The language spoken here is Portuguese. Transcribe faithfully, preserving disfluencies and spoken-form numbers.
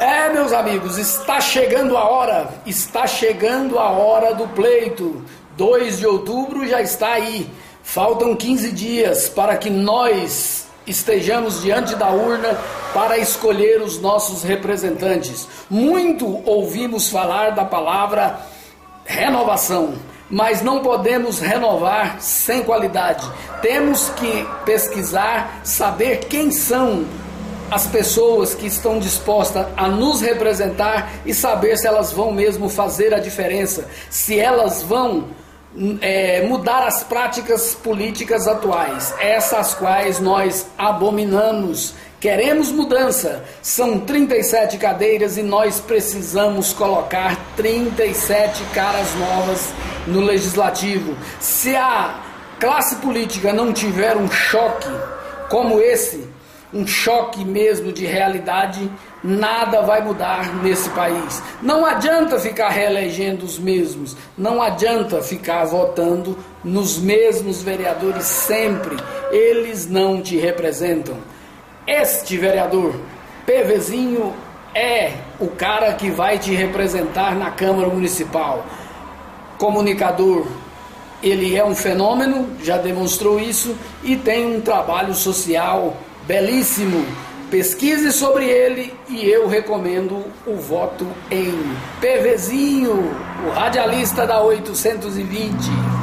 É, meus amigos, está chegando a hora, está chegando a hora do pleito. dois de outubro já está aí. Faltam quinze dias para que nós estejamos diante da urna para escolher os nossos representantes. Muito ouvimos falar da palavra renovação, mas não podemos renovar sem qualidade. Temos que pesquisar, saber quem são as pessoas que estão dispostas a nos representar e saber se elas vão mesmo fazer a diferença, se elas vão é, mudar as práticas políticas atuais, essas quais nós abominamos. Queremos mudança, são trinta e sete cadeiras e nós precisamos colocar trinta e sete caras novas no Legislativo. Se a classe política não tiver um choque como esse, um choque mesmo de realidade, nada vai mudar nesse país. Não adianta ficar reelegendo os mesmos, não adianta ficar votando nos mesmos vereadores sempre, eles não te representam. Este vereador, PVzinho, é o cara que vai te representar na Câmara Municipal. Comunicador, ele é um fenômeno, já demonstrou isso, e tem um trabalho social belíssimo. Pesquise sobre ele e eu recomendo o voto em PVzinho, o radialista da oitocentos e vinte.